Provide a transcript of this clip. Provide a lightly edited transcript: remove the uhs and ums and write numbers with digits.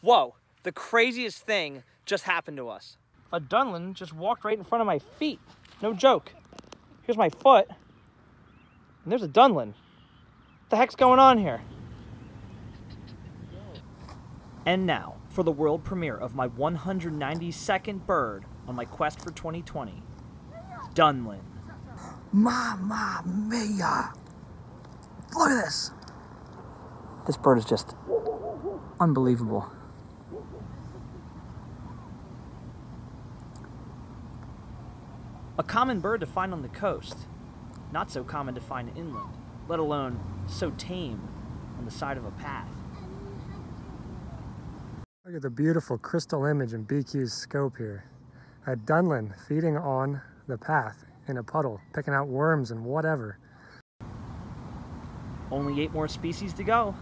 Whoa, the craziest thing just happened to us. A Dunlin just walked right in front of my feet. No joke. Here's my foot, and there's a Dunlin. What the heck's going on here? And now, for the world premiere of my 192nd bird on my quest for 2020, Dunlin. Mamma mia! Look at this! This bird is just unbelievable. A common bird to find on the coast, not so common to find inland, let alone so tame on the side of a path. Look at the beautiful crystal image in BQ's scope here. A Dunlin feeding on the path in a puddle, picking out worms and whatever. Only 8 more species to go.